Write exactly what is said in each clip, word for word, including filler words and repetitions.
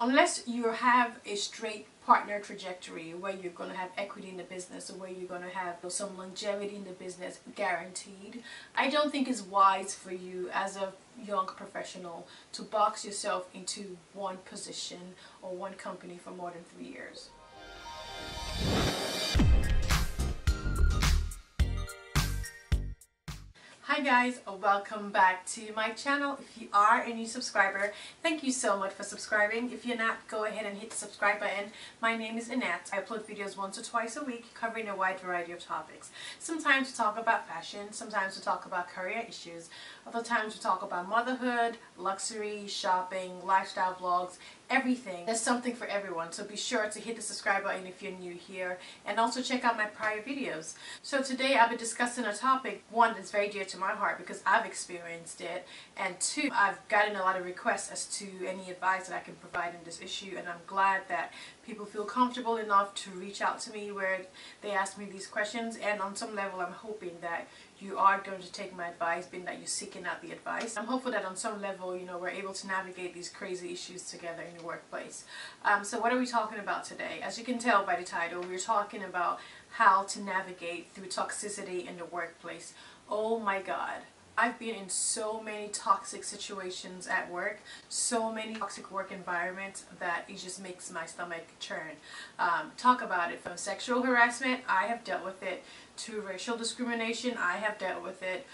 Unless you have a straight partner trajectory where you're going to have equity in the business or where you're going to have some longevity in the business guaranteed, I don't think it's wise for you as a young professional to box yourself into one position or one company for more than three years. Hi guys, welcome back to my channel. If you are a new subscriber, thank you so much for subscribing. If you're not, go ahead and hit the subscribe button. My name is Annette. I upload videos once or twice a week covering a wide variety of topics. Sometimes we talk about fashion, sometimes we talk about career issues, other times we talk about motherhood, luxury, shopping, lifestyle vlogs, everything. There's something for everyone, so be sure to hit the subscribe button if you're new here, and also check out my prior videos. So today I'll be discussing a topic, one that's very dear to my heart because I've experienced it, and two, I've gotten a lot of requests as to any advice that I can provide in this issue, and I'm glad that people feel comfortable enough to reach out to me where they ask me these questions. And on some level I'm hoping that you are going to take my advice, being that you're seeking out the advice. I'm hopeful that on some level, you know, we're able to navigate these crazy issues together in the workplace. Um, so what are we talking about today? As you can tell by the title, we're talking about how to navigate through toxicity in the workplace. Oh my God. I've been in so many toxic situations at work, so many toxic work environments that it just makes my stomach churn. Um, talk about it. From sexual harassment, I have dealt with it, to racial discrimination, I have dealt with it,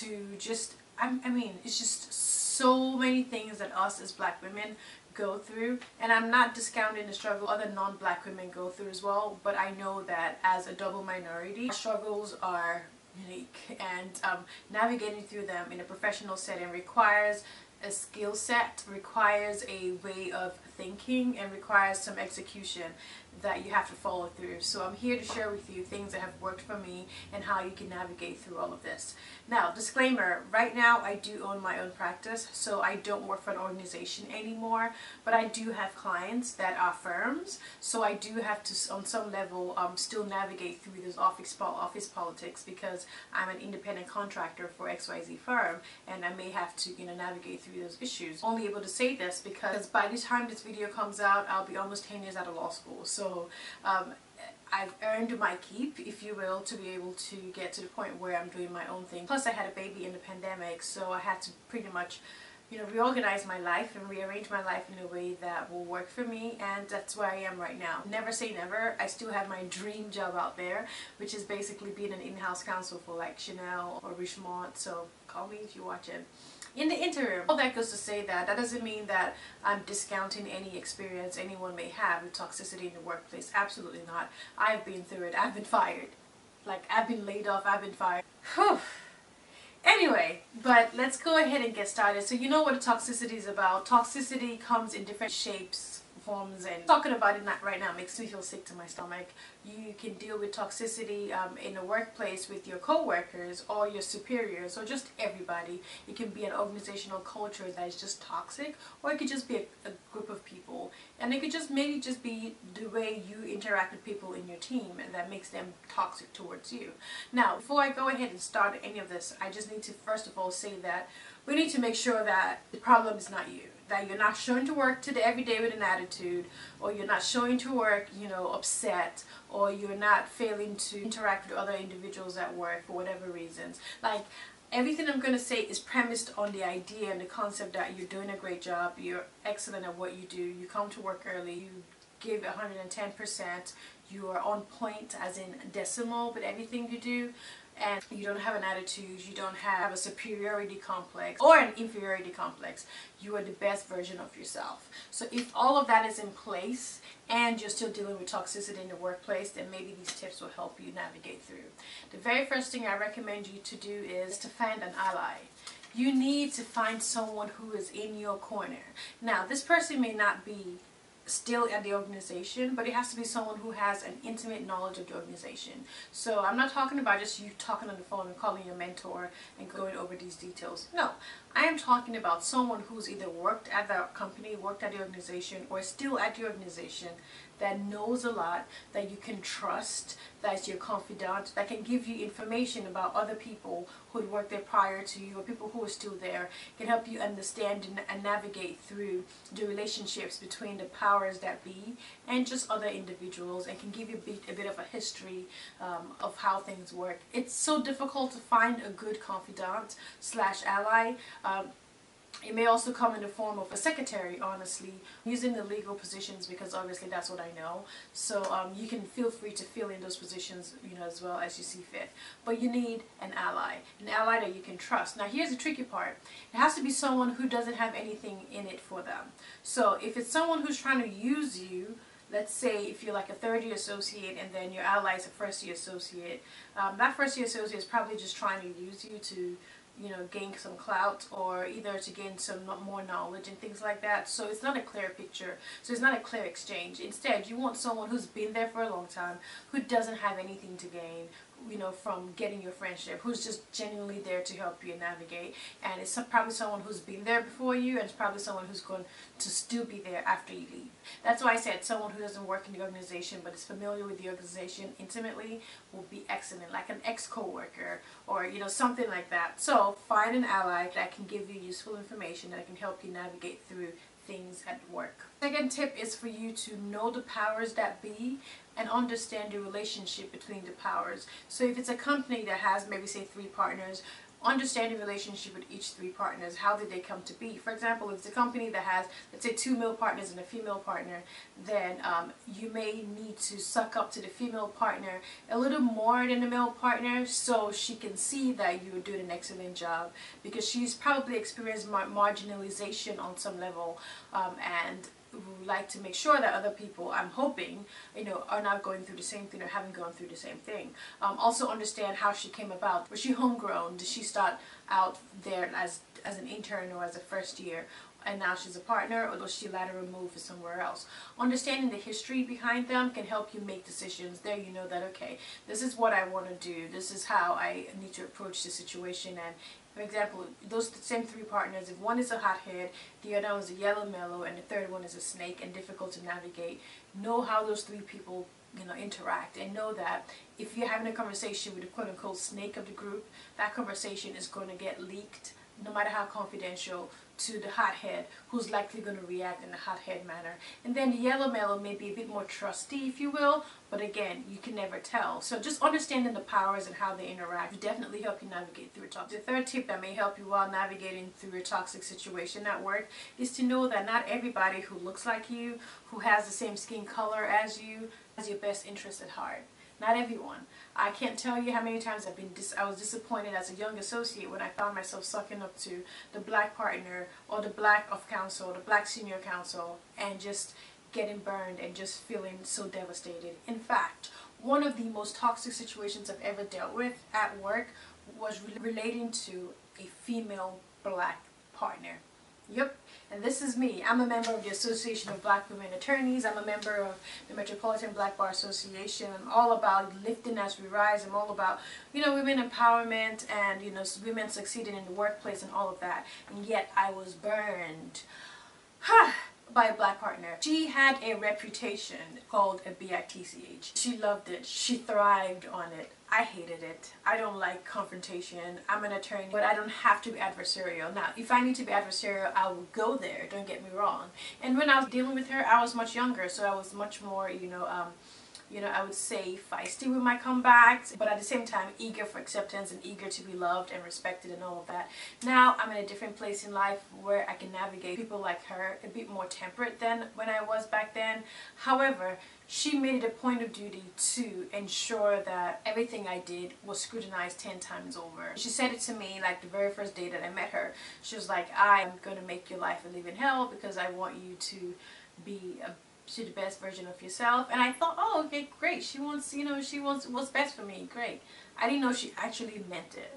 to just, I, I mean, it's just so many things that us as Black women go through. And I'm not discounting the struggle other non-Black women go through as well, but I know that as a double minority, our struggles are unique, and um, navigating through them in a professional setting requires a skill set, requires a way of thinking, and requires some execution that you have to follow through. So I'm here to share with you things that have worked for me and how you can navigate through all of this. Now, disclaimer, right now I do own my own practice, so I don't work for an organization anymore, but I do have clients that are firms, so I do have to, on some level, um, still navigate through this office, office politics, because I'm an independent contractor for X Y Z firm, and I may have to, you know, navigate through those issues. I'm only able to say this because by the time this video comes out, I'll be almost ten years out of law school. So So um, I've earned my keep, if you will, to be able to get to the point where I'm doing my own thing. Plus I had a baby in the pandemic, so I had to pretty much, you know, reorganize my life and rearrange my life in a way that will work for me, and that's where I am right now. Never say never. I still have my dream job out there, which is basically being an in-house counsel for like Chanel or Richemont, so call me if you're watching. In the interim, all that goes to say that that doesn't mean that I'm discounting any experience anyone may have with toxicity in the workplace. Absolutely not. I've been through it. I've been fired. Like, I've been laid off. I've been fired. Whew. Anyway, but let's go ahead and get started. So you know what toxicity is about. Toxicity comes in different shapes, forms, and talking about it right now makes me feel sick to my stomach. You can deal with toxicity um, in the workplace with your co-workers or your superiors or just everybody. It can be an organizational culture that is just toxic, or it could just be a, a group of people, and it could just maybe just be the way you interact with people in your team and that makes them toxic towards you. Now, before I go ahead and start any of this, I just need to first of all say that we need to make sure that the problem is not you. That you're not showing to work today every day with an attitude, or you're not showing to work, you know, upset, or you're not failing to interact with other individuals at work for whatever reasons. Like, everything I'm going to say is premised on the idea and the concept that you're doing a great job, you're excellent at what you do, you come to work early, you give one hundred ten percent, you are on point as in decimal with anything you do, and you don't have an attitude, you don't have a superiority complex or an inferiority complex. You are the best version of yourself. So if all of that is in place and you're still dealing with toxicity in the workplace, then maybe these tips will help you navigate through. The very first thing I recommend you to do is to find an ally. You need to find someone who is in your corner. Now, this person may not be still at the organization, but it has to be someone who has an intimate knowledge of the organization. So I'm not talking about just you talking on the phone and calling your mentor and going over these details. No, I am talking about someone who's either worked at that company, worked at the organization, or still at the organization, that knows a lot, that you can trust, that's your confidant, that can give you information about other people who had worked there prior to you or people who are still there, can help you understand and navigate through the relationships between the powers that be and just other individuals, and can give you a bit, a bit of a history um, of how things work. It's so difficult to find a good confidant slash ally. Um, It may also come in the form of a secretary, honestly, using the legal positions, because obviously that's what I know. So um, you can feel free to fill in those positions, you know, as well as you see fit. But you need an ally, an ally that you can trust. Now here's the tricky part. It has to be someone who doesn't have anything in it for them. So if it's someone who's trying to use you, let's say if you're like a third-year associate and then your ally is a first-year associate, um, that first-year associate is probably just trying to use you to, you know, gain some clout, or either to gain some more knowledge and things like that. So it's not a clear picture. So it's not a clear exchange. Instead, you want someone who's been there for a long time, who doesn't have anything to gain, you know, from getting your friendship, who's just genuinely there to help you navigate. And it's probably someone who's been there before you, and it's probably someone who's going to still be there after you leave. That's why I said someone who doesn't work in the organization but is familiar with the organization intimately will be excellent, like an ex-co-worker or, you know, something like that. So find an ally that can give you useful information, that can help you navigate through things at work. Second tip is for you to know the powers that be and understand the relationship between the powers. So if it's a company that has maybe say three partners, understand the relationship with each three partners. How did they come to be? For example, if it's a company that has, let's say, two male partners and a female partner, then um, you may need to suck up to the female partner a little more than the male partner, so she can see that you're doing an excellent job, because she's probably experienced mar marginalization on some level, um, and would like to make sure that other people, I'm hoping, you know, are not going through the same thing or haven't gone through the same thing. Um, also understand how she came about. Was she homegrown? Did she start out there as as an intern or as a first year, and now she's a partner, or does she lateral move somewhere else? Understanding the history behind them can help you make decisions. There you know that, okay, this is what I want to do, this is how I need to approach the situation. And for example, those same three partners, if one is a hothead, the other one is a yellow mellow, and the third one is a snake and difficult to navigate, know how those three people, you know, interact, and know that if you're having a conversation with the quote-unquote snake of the group, that conversation is going to get leaked, no matter how confidential, to the hothead, who's likely going to react in a hothead manner. And then the yellow mellow may be a bit more trusty, if you will, but again, you can never tell. So just understanding the powers and how they interact will definitely help you navigate through a toxic. The third tip that may help you while navigating through a toxic situation at work is to know that not everybody who looks like you, who has the same skin color as you, has your best interest at heart. Not everyone. I can't tell you how many times I've been dis I was disappointed as a young associate when I found myself sucking up to the black partner or the black of counsel, the black senior counsel, and just getting burned and just feeling so devastated. In fact, one of the most toxic situations I've ever dealt with at work was re relating to a female black partner. Yep, and this is me. I'm a member of the Association of Black Women Attorneys. I'm a member of the Metropolitan Black Bar Association. I'm all about lifting as we rise. I'm all about, you know, women empowerment and, you know, women succeeding in the workplace and all of that. And yet I was burned by a black partner. She had a reputation called a bitch. She loved it. She thrived on it. I hated it. I don't like confrontation. I'm an attorney, but I don't have to be adversarial. Now, if I need to be adversarial, I will go there, don't get me wrong. And when I was dealing with her, I was much younger, so I was much more, you know, um, you know, I would say feisty with my comebacks, but at the same time eager for acceptance and eager to be loved and respected and all of that. Now I'm in a different place in life where I can navigate people like her a bit more temperate than when I was back then. However, she made it a point of duty to ensure that everything I did was scrutinized ten times over. She said it to me like the very first day that I met her. She was like, I'm going to make your life a living hell because I want you to be a to the best version of yourself. And I thought, oh, okay, great, she wants, you know, she wants what's best for me, great. I didn't know she actually meant it.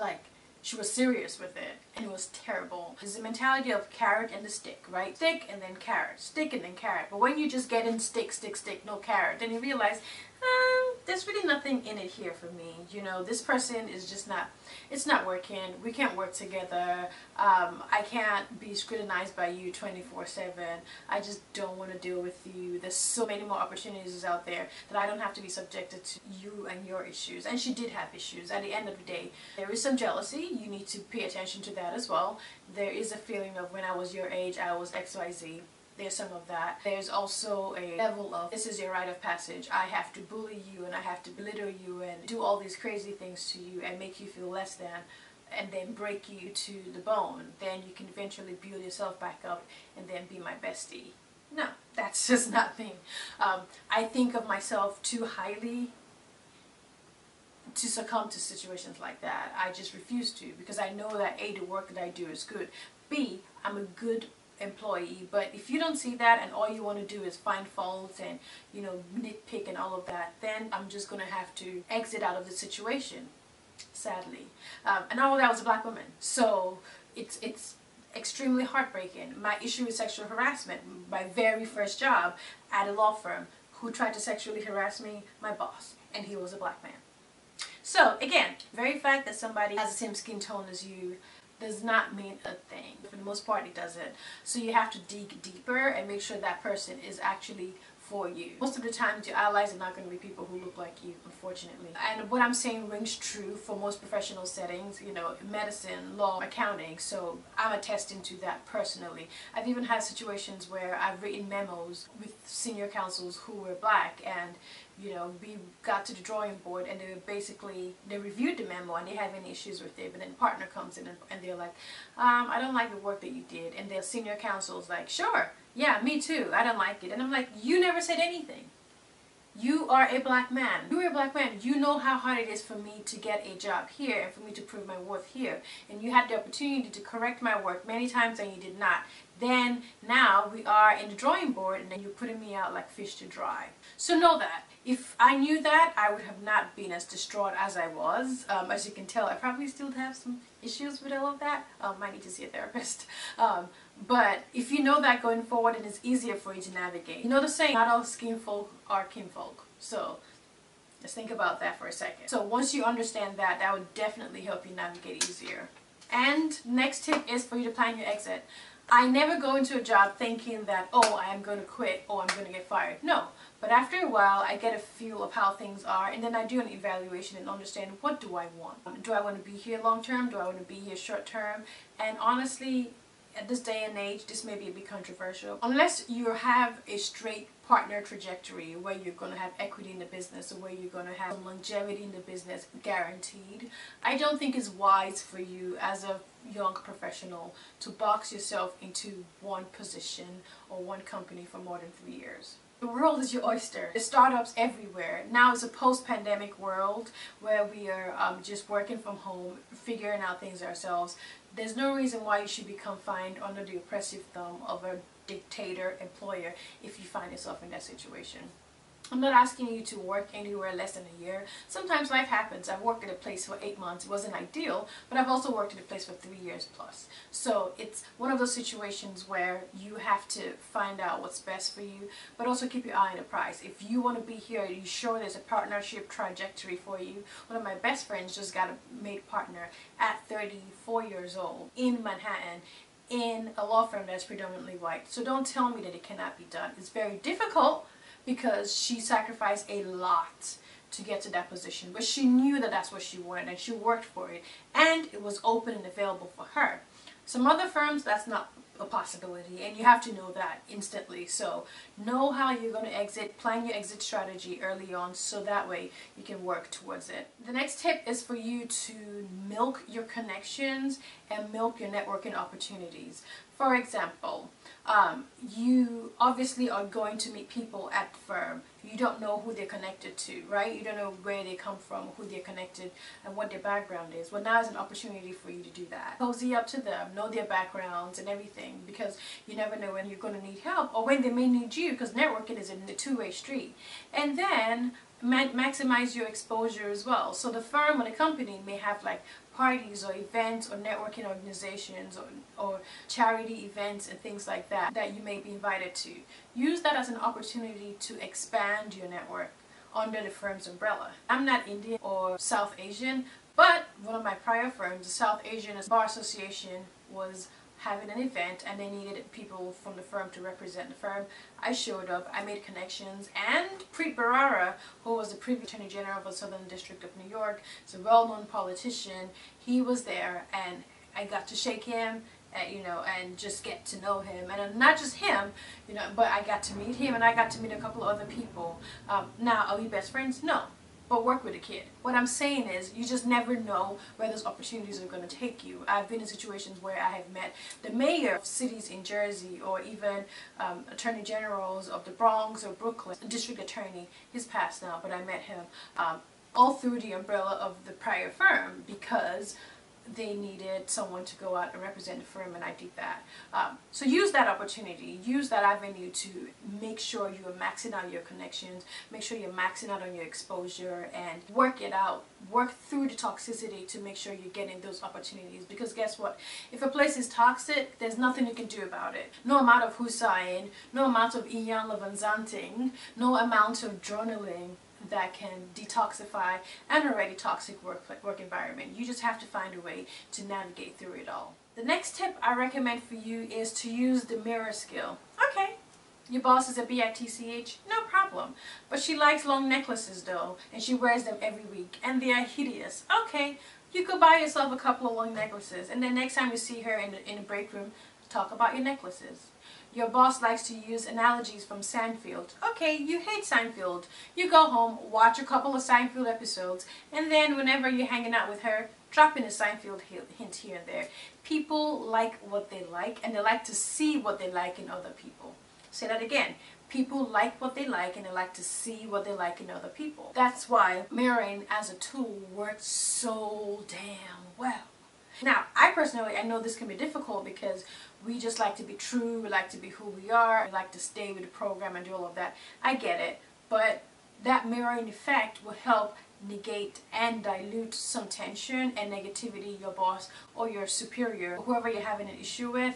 Like, She was serious with it, and it was terrible. It's the mentality of carrot and the stick, right? Stick and then carrot, stick and then carrot. But when you just get in stick, stick, stick, no carrot, then you realize, um, there's really nothing in it here for me. You know, this person is just not, it's not working. We can't work together. Um, I can't be scrutinized by you twenty-four seven. I just don't want to deal with you. There's so many more opportunities out there that I don't have to be subjected to you and your issues. And she did have issues. At the end of the day, there is some jealousy. You need to pay attention to that as well. There is a feeling of when I was your age, I was X Y Z. There's some of that. There's also a level of this is your rite of passage. I have to bully you and I have to belittle you and do all these crazy things to you and make you feel less than and then break you to the bone. Then you can eventually build yourself back up and then be my bestie. No, that's just not me. Um, I think of myself too highly to succumb to situations like that. I just refuse to because I know that A, the work that I do is good. B, I'm a good employee. But if you don't see that and all you want to do is find faults and, you know, nitpick and all of that, then I'm just gonna have to exit out of the situation, sadly. Um, and all of that was a black woman, so it's it's extremely heartbreaking. My issue with sexual harassment, my very first job at a law firm, who tried to sexually harass me? My boss, and he was a black man. So again, the very fact that somebody has the same skin tone as you does not mean a thing. For the most part, it doesn't. So you have to dig deeper and make sure that person is actually for you. Most of the time, your allies are not going to be people who look like you, unfortunately. And what I'm saying rings true for most professional settings, you know, medicine, law, accounting. So I'm attesting to that personally. I've even had situations where I've written memos with senior counsels who were black, and you know, we got to the drawing board and they were basically, they reviewed the memo and they had any issues with it, but then the partner comes in and, and they're like, um, I don't like the work that you did. And their senior counsel's like, sure, yeah, me too, I don't like it. And I'm like, you never said anything. You are a black man. You're a black man. You know how hard it is for me to get a job here and for me to prove my worth here. And you had the opportunity to correct my work many times and you did not. Then now we are in the drawing board and then you're putting me out like fish to dry. So know that. If I knew that, I would have not been as distraught as I was. Um, as you can tell, I probably still have some issues with all of that. Um, I need to see a therapist. Um, but if you know that going forward, it is easier for you to navigate. You know the saying, not all skin folk are kinfolk. So just think about that for a second. So once you understand that, that would definitely help you navigate easier. And next tip is for you to plan your exit. I never go into a job thinking that, oh, I am going to quit or I'm going to get fired. No. But after a while, I get a feel of how things are, and then I do an evaluation and understand, what do I want? Do I want to be here long term? Do I want to be here short term? And honestly, at this day and age, this may be a bit controversial. Unless you have a straight partner trajectory where you're going to have equity in the business or where you're going to have some longevity in the business guaranteed, I don't think it's wise for you as a young professional to box yourself into one position or one company for more than three years. The world is your oyster. There's startups everywhere. Now it's a post-pandemic world where we are um, just working from home, figuring out things ourselves. There's no reason why you should be confined under the oppressive thumb of a dictator employer if you find yourself in that situation. I'm not asking you to work anywhere less than a year. Sometimes life happens. I've worked at a place for eight months. It wasn't ideal, but I've also worked at a place for three years plus. So it's one of those situations where you have to find out what's best for you, but also keep your eye on the prize. If you want to be here, you're sure there's a partnership trajectory for you. One of my best friends just got a made partner at thirty-four years old in Manhattan, in a law firm that's predominantly white. So don't tell me that it cannot be done. It's very difficult, because she sacrificed a lot to get to that position. But she knew that that's what she wanted and she worked for it. And it was open and available for her. Some other firms, that's not a possibility. And you have to know that instantly. So know how you're going to exit. Plan your exit strategy early on so that way you can work towards it. The next tip is for you to milk your connections and milk your networking opportunities. For example, um, you obviously are going to meet people at the firm. You don't know who they're connected to, right? You don't know where they come from, who they're connected, and what their background is. Well, now is an opportunity for you to do that. Cozy up to them, know their backgrounds and everything, because you never know when you're going to need help or when they may need you, because networking is a two-way street. And then ma maximize your exposure as well. So the firm or the company may have like parties or events or networking organizations or, or charity events and things like that that you may be invited to. Use that as an opportunity to expand your network under the firm's umbrella. I'm not Indian or South Asian, but one of my prior firms, the South Asian Bar Association, was having an event and they needed people from the firm to represent the firm. I showed up, I made connections, and Preet Bharara, who was the previous Attorney General of the Southern District of New York, is a well-known politician, he was there, and I got to shake him, uh, you know, and just get to know him, and not just him, you know, but I got to meet him, and I got to meet a couple of other people. Um, now, are we best friends? No. But work with a kid. What I'm saying is you just never know where those opportunities are going to take you. I've been in situations where I have met the mayor of cities in Jersey or even um, attorney generals of the Bronx or Brooklyn, the district attorney. He's passed now, but I met him um, all through the umbrella of the prior firm because they needed someone to go out and represent the firm, and I did that. Um, so use that opportunity, use that avenue to make sure you are maxing out your connections, make sure you're maxing out on your exposure, and work it out, work through the toxicity to make sure you're getting those opportunities. Because guess what? If a place is toxic, there's nothing you can do about it. No amount of husaying, no amount of Iyan Levanzanting, no amount of journaling that can detoxify an already toxic work, work environment. You just have to find a way to navigate through it all. The next tip I recommend for you is to use the mirror skill. Okay, your boss is a bitch, no problem. But she likes long necklaces though, and she wears them every week, and they are hideous. Okay, you could buy yourself a couple of long necklaces, and then next time you see her in the, in the break room, talk about your necklaces. Your boss likes to use analogies from Seinfeld. Okay, you hate Seinfeld. You go home, watch a couple of Seinfeld episodes, and then whenever you're hanging out with her, drop in a Seinfeld hint here and there. People like what they like, and they like to see what they like in other people. Say that again. People like what they like, and they like to see what they like in other people. That's why mirroring as a tool works so damn well. Now, I personally, I know this can be difficult because we just like to be true, we like to be who we are, we like to stay with the program and do all of that. I get it, but that mirroring effect will help negate and dilute some tension and negativity your boss or your superior, whoever you're having an issue with,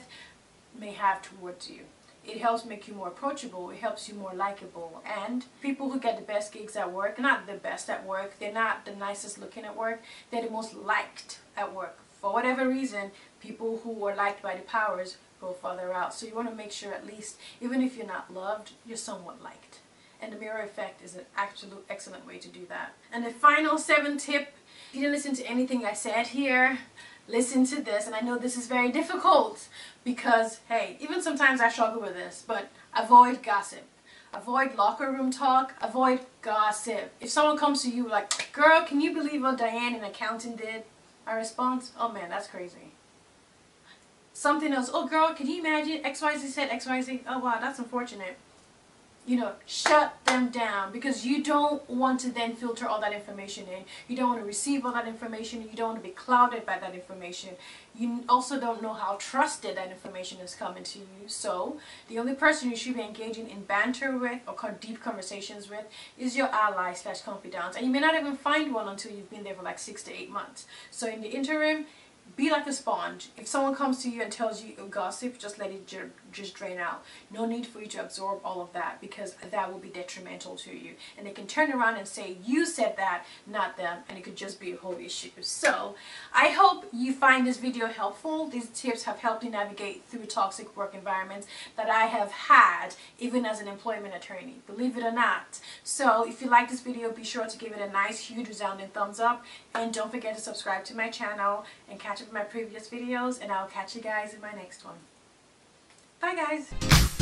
may have towards you. It helps make you more approachable, it helps you more likable, and people who get the best gigs at work, not the best at work, they're not the nicest looking at work, they're the most liked at work. For whatever reason, people who are liked by the powers go further out. So you want to make sure at least, even if you're not loved, you're somewhat liked. And the mirror effect is an absolute excellent way to do that. And the final seven tip, if you didn't listen to anything I said here, listen to this. And I know this is very difficult because, hey, even sometimes I struggle with this, but avoid gossip. Avoid locker room talk, avoid gossip. If someone comes to you like, girl, can you believe what Diane in accounting did? My response, oh man, that's crazy. Something else, oh girl, can you imagine X Y Z said X Y Z? Oh wow, that's unfortunate. You know, shut them down, because you don't want to then filter all that information in. You don't want to receive all that information. You don't want to be clouded by that information. You also don't know how trusted that information is coming to you. So the only person you should be engaging in banter with or deep conversations with is your ally slash confidant. And you may not even find one until you've been there for like six to eight months. So in the interim, be like a sponge. If someone comes to you and tells you gossip, just let it just drain out. No need for you to absorb all of that, because that will be detrimental to you. And they can turn around and say, you said that, not them. And it could just be a whole issue. So I hope you find this video helpful. These tips have helped you navigate through toxic work environments that I have had, even as an employment attorney, believe it or not. So if you like this video, be sure to give it a nice, huge, resounding thumbs up. And don't forget to subscribe to my channel and catch up with my previous videos, and I'll catch you guys in my next one. Bye guys!